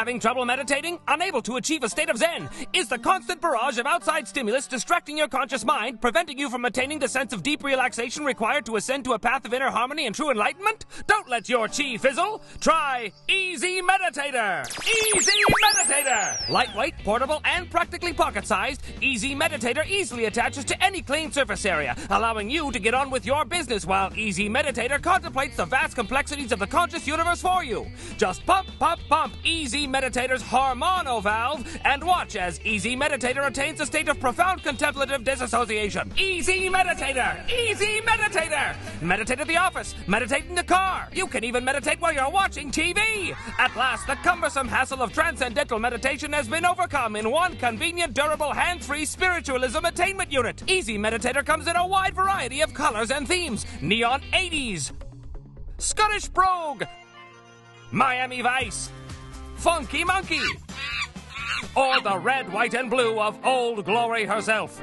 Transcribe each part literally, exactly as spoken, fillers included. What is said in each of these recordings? Having trouble meditating? Unable to achieve a state of zen? Is the constant barrage of outside stimulus distracting your conscious mind, preventing you from attaining the sense of deep relaxation required to ascend to a path of inner harmony and true enlightenment? Don't let your chi fizzle. Try E Z Meditator. E Z Meditator. Lightweight, portable, and practically pocket-sized, E Z Meditator easily attaches to any clean surface area, allowing you to get on with your business while E Z Meditator contemplates the vast complexities of the conscious universe for you. Just pump, pump, pump E Z Meditator's Harmono valve and watch as E Z Meditator attains a state of profound contemplative disassociation. E Z Meditator! E Z Meditator! Meditate at the office. Meditate in the car. You can even meditate while you're watching T V. At last, the cumbersome hassle of transcendental meditation has been overcome in one convenient, durable, hands-free spiritualism attainment unit. E Z Meditator comes in a wide variety of colors and themes. Neon eighties, Scottish brogue, Miami Vice, Funky Monkey, or the red, white, and blue of Old Glory herself.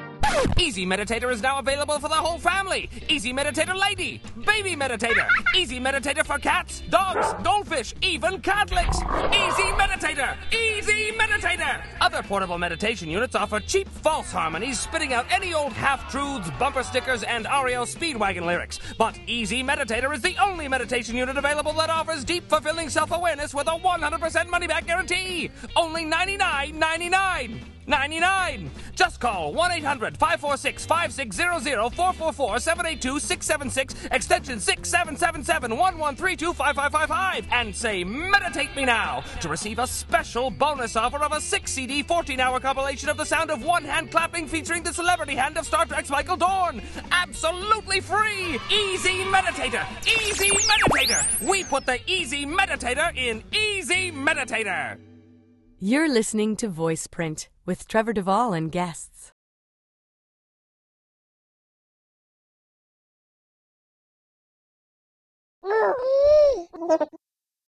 E Z Meditator is now available for the whole family. E Z Meditator Lady, Baby Meditator, E Z Meditator for cats, dogs, goldfish, even cat licks. E Z Meditator, E Z Meditator. Other portable meditation units offer cheap false harmonies, spitting out any old half-truths, bumper stickers, and R E O Speedwagon lyrics. But E Z Meditator is the only meditation unit available that offers deep, fulfilling self-awareness with a one hundred percent money-back guarantee. Only ninety-nine ninety-nine. ninety-nine. Just call one eight hundred, five four six, five six zero zero, four four four, seven eight two, six seven six, extension six seven seven seven, one one three two, five five five five, and say meditate me now to receive a special bonus offer of a six C D fourteen hour compilation of the sound of one hand clapping featuring the celebrity hand of Star Trek's Michael Dorn. Absolutely free. E Z Meditator. E Z Meditator. We put the E Z Meditator in E Z Meditator. You're listening to Voice Print with Trevor Devall and guests.